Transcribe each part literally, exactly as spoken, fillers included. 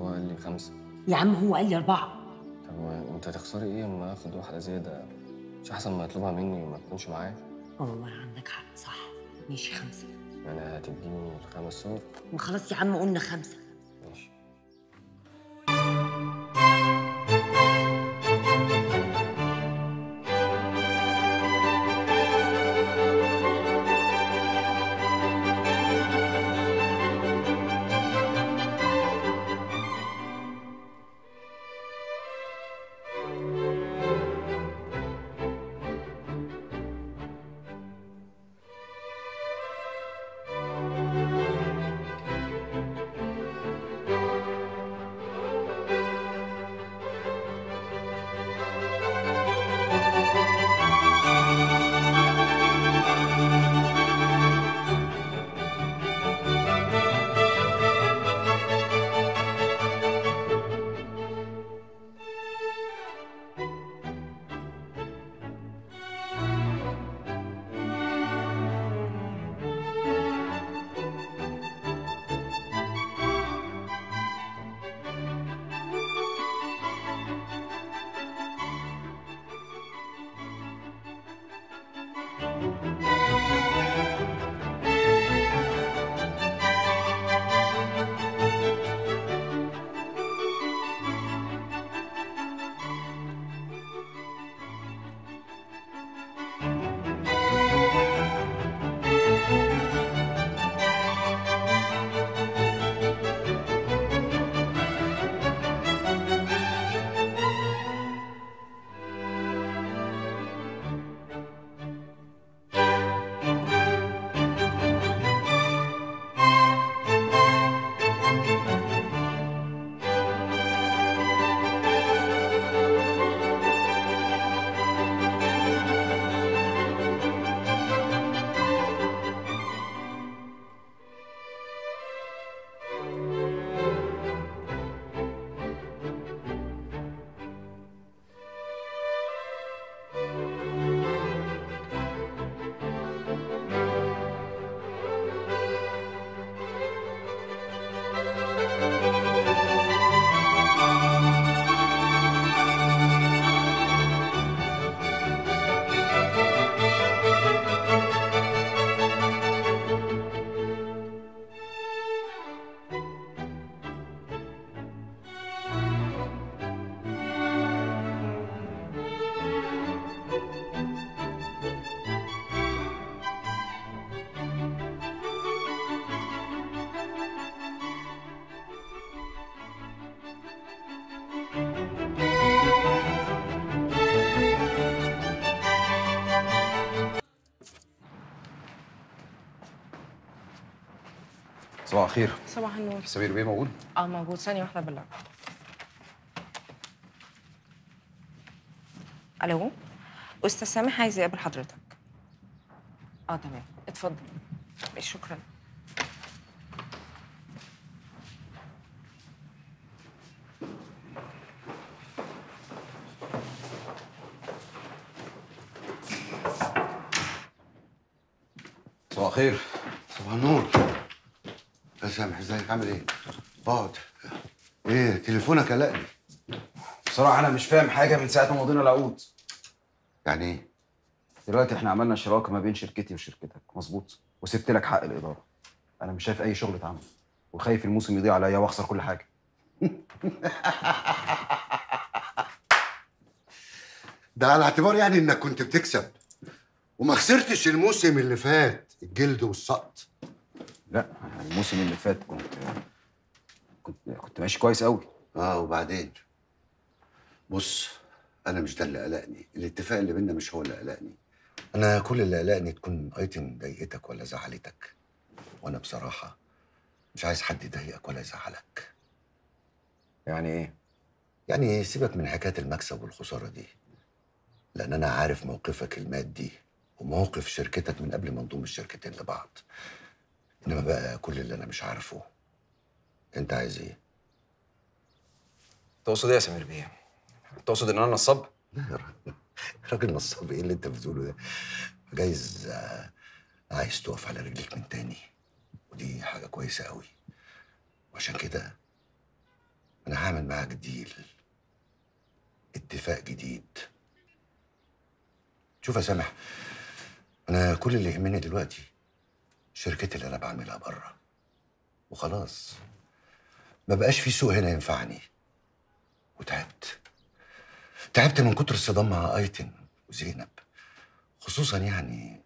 هو قال لي خمسة. يا عم هو قال لي أربعة. طب أنت هتخسري إيه لما آخد واحدة زيادة؟ مش أحسن ما يطلبها مني وما تكونش معايا؟ أه والله عندك حق، صح. ماشي خمسة. يعني هتديني الخمس صور؟ خلاص يا عم قلنا خمسة. ماشي. صباح الخير. صباح النور. سمير بيه موجود؟ اه موجود، ثانية واحدة بالله. ألو؟ أستاذ سامي عايز يقابل حضرتك. اه تمام، اتفضل. شكرا. صباح الخير. صباح النور. يا سامح ازيك عامل ايه؟ اقعد. ايه تليفونك قلقني. بصراحة أنا مش فاهم حاجة من ساعة ما مضينا العقود. يعني إيه؟ دلوقتي إحنا عملنا شراكة ما بين شركتي وشركتك، مظبوط؟ وسبت لك حق الإدارة. أنا مش شايف أي شغل اتعمل، وخايف الموسم يضيع عليا وأخسر كل حاجة. ده على اعتبار يعني إنك كنت بتكسب وما خسرتش الموسم اللي فات الجلد والسقط. لا الموسم اللي فات كنت كنت كنت ماشي كويس قوي. اه وبعدين بص، انا مش ده اللي قلقني، الاتفاق اللي بينا مش هو اللي قلقني. انا كل اللي قلقني تكون ايتم ضايقتك ولا زعلتك، وانا بصراحه مش عايز حد يضايقك ولا يزعلك. يعني ايه؟ يعني سيبك من حكايه المكسب والخساره دي، لان انا عارف موقفك المادي وموقف شركتك من قبل ما نضم الشركتين لبعض. انما بقى كل اللي انا مش عارفه، انت عايز ايه؟ تقصد ايه يا سمير بيه؟ تقصد ان انا نصاب؟ لا راجل نصاب ايه اللي انت بتقوله ده؟ جايز عايز تقف على رجليك من تاني، ودي حاجه كويسه قوي. وعشان كده هعمل معاك ديل، اتفاق جديد. شوف يا سامح، انا كل اللي يهمني دلوقتي شركتي اللي انا بعملها بره وخلاص. ما بقاش في سوق هنا ينفعني، وتعبت تعبت من كتر الصدام مع ايتن وزينب، خصوصا يعني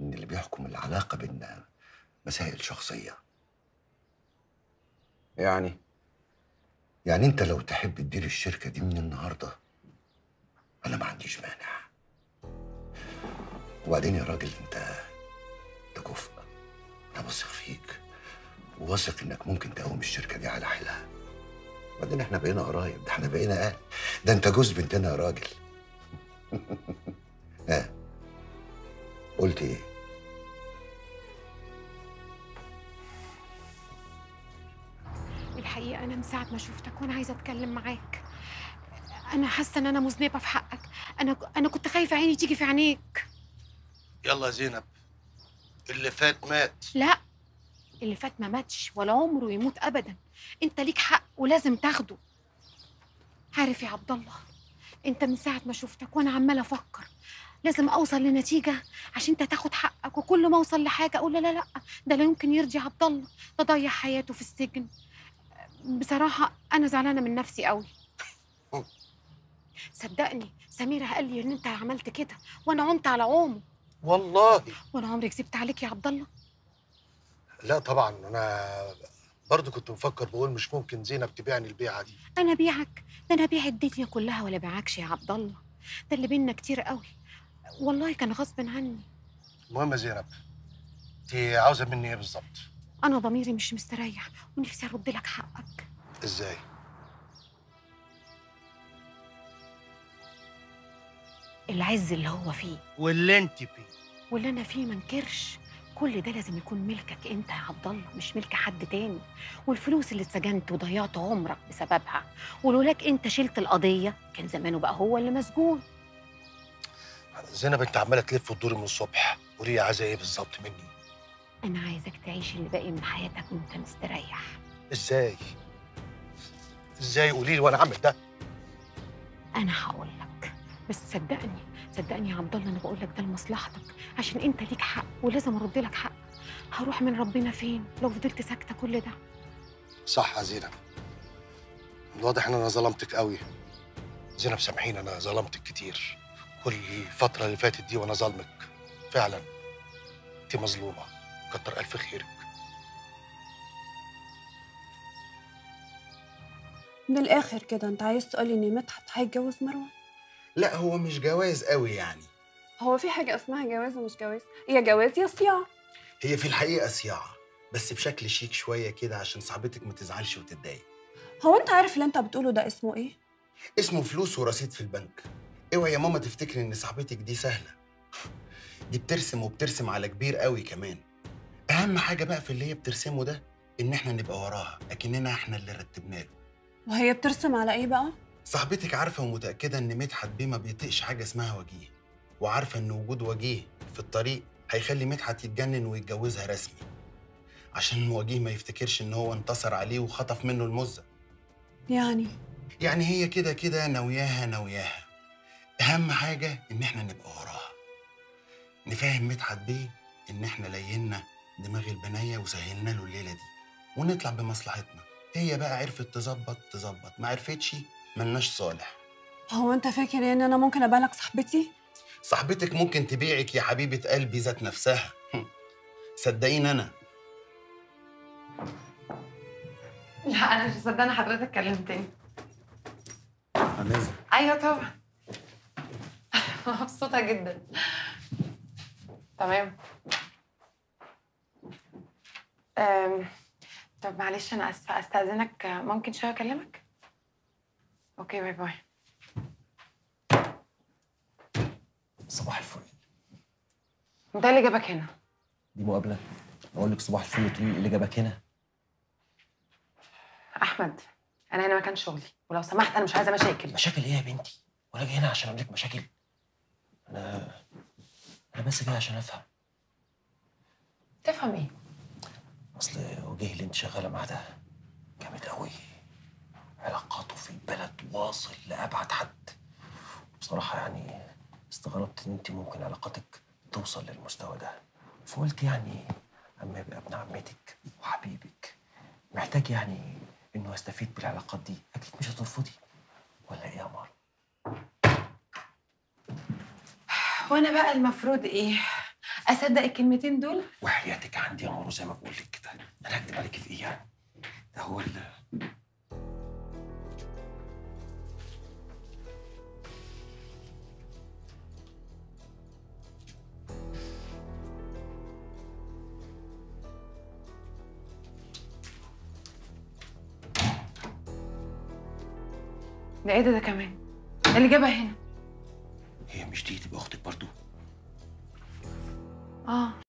ان اللي بيحكم العلاقه بينا مسائل شخصيه. يعني يعني انت لو تحب تدير الشركه دي من النهارده انا ما عنديش مانع. وبعدين يا راجل انت انت كفء، انا واثق فيك وواثق انك ممكن تقوم الشركه دي على حيلها. وبعدين احنا بقينا قرايب، ده احنا بقينا اهل، ده انت جوز بنتنا يا راجل. ها قلت ايه؟ الحقيقه انا من ساعه ما شفتك وانا عايزه اتكلم معاك. انا حاسه ان انا مذنبه في حقك، انا انا كنت خايفه عيني تيجي في عينيك. يلا يا زينب، اللي فات مات. لا، اللي فات ما ماتش ولا عمره يموت ابدا. انت ليك حق ولازم تاخده. عارف يا عبد الله، انت من ساعه ما شفتك وانا عماله افكر لازم اوصل لنتيجه عشان انت تاخد حقك، وكل ما اوصل لحاجه اقول لا لا لا، ده لا يمكن يرضي عبد الله، ده ضيع حياته في السجن. بصراحه انا زعلانه من نفسي قوي. صدقني سميره قال لي ان انت عملت كده وانا عمت على عومه. والله وانا عمري كذبت عليك يا عبد الله؟ لا طبعا، انا برضه كنت مفكر بقول مش ممكن زينب تبيعني البيعه دي. انا ابيعك؟ ده انا ابيع الدنيا كلها ولا ابيعكش يا عبد الله، ده اللي بينا كتير قوي والله، كان غصب عني. المهم يا زينب، انت عاوزه مني ايه بالظبط؟ انا ضميري مش مستريح ونفسي ارد لك حقك. ازاي؟ العز اللي هو فيه واللي انت فيه واللي انا فيه ما انكرش، كل ده لازم يكون ملكك انت يا عبد الله، مش ملك حد تاني. والفلوس اللي اتسجنت وضيعت عمرك بسببها، ولولاك انت شلت القضيه كان زمانه بقى هو اللي مسجون. زينب انت عماله تلف وتدور من الصبح، قولي عايزه ايه بالظبط مني؟ انا عايزك تعيش اللي باقي من حياتك وانت مستريح. ازاي؟ ازاي؟ قولي لي وانا اعمل ده. انا هقول لك، بس صدقني صدقني يا عبد الله، انا بقول لك ده لمصلحتك عشان انت ليك حق ولازم ارد لك حق. هروح من ربنا فين لو فضلت ساكته كل ده؟ صح يا زينب، الواضح ان انا ظلمتك قوي. زينب سامحيني، انا ظلمتك كتير كل الفتره اللي فاتت دي، وانا ظالمك فعلا. انت مظلومه، كتر الف خيرك. من الاخر كده انت عايز تقولي ان مدحت هيتجوز مروه؟ لا هو مش جواز قوي يعني. هو في حاجه اسمها جواز ومش جواز؟ هي جواز يا صياعه. هي في الحقيقه صياعه بس بشكل شيك شويه كده عشان صاحبتك ما تزعلش وتتضايق. هو انت عارف اللي انت بتقوله ده اسمه ايه؟ اسمه فلوس ورصيد في البنك. اوعي يا ماما تفتكري ان صاحبتك دي سهله، دي بترسم وبترسم على كبير قوي كمان. اهم حاجه بقى في اللي هي بترسمه ده ان احنا نبقى وراها، اكننا احنا اللي رتبناه له. وهي بترسم على ايه بقى؟ صاحبتك عارفه ومتاكده ان مدحت بيه ما بيطيقش حاجه اسمها وجيه، وعارفه ان وجود وجيه في الطريق هيخلي مدحت يتجنن ويتجوزها رسمي، عشان وجيه ما يفتكرش ان هو انتصر عليه وخطف منه المزه. يعني يعني هي كده كده ناوياها ناوياها. اهم حاجه ان احنا نبقى وراها، نفهم مدحت بيه ان احنا لينا دماغ البنيه وسهلنا له الليله دي ونطلع بمصلحتنا. هي بقى عرفت تظبط تظبط، ما عرفتش ملناش صالح. هو انت فاكر ان انا ممكن ابيع لك صاحبتي؟ صاحبتك ممكن تبيعك يا حبيبه قلبي ذات نفسها. صدقيني انا. لا انا مش مصدقه حضرتك كلمتني. ايوه طبعا. مبسوطه جدا. تمام. أم... طب معلش انا اسفه، استاذنك ممكن شويه اكلمك؟ اوكي باي باي. صباح الفل. انت اللي جابك هنا؟ دي مقابله؟ اقول لك صباح الفل تقولي اللي جابك هنا؟ احمد انا هنا مكان شغلي، ولو سمحت انا مش عايزه مشاكل. مشاكل ايه يا بنتي؟ ولا جاي هنا عشان اعمل لك مشاكل؟ انا انا بس جاي عشان افهم. تفهم ايه؟ اصل وجيه اللي انت شغاله معاه ده جامد قوي، علاقات واصل لأبعد حد. بصراحة يعني استغربت إن أنت ممكن علاقتك توصل للمستوى ده، فقلت يعني أما يبقى ابن عمتك وحبيبك محتاج يعني إنه أستفيد بالعلاقات دي، أكيد مش هترفضي ولا إيه يا مار؟ وأنا بقى المفروض إيه؟ أصدق الكلمتين دول؟ وحياتك عندي يا مارو زي ما بقول لك كده، أنا هكدب عليكي في إيه يعني؟ ده هو ال ده ايه ده ده كمان؟ اللي جابها هنا؟ هي مش دي تبقى اختك برضو؟ اه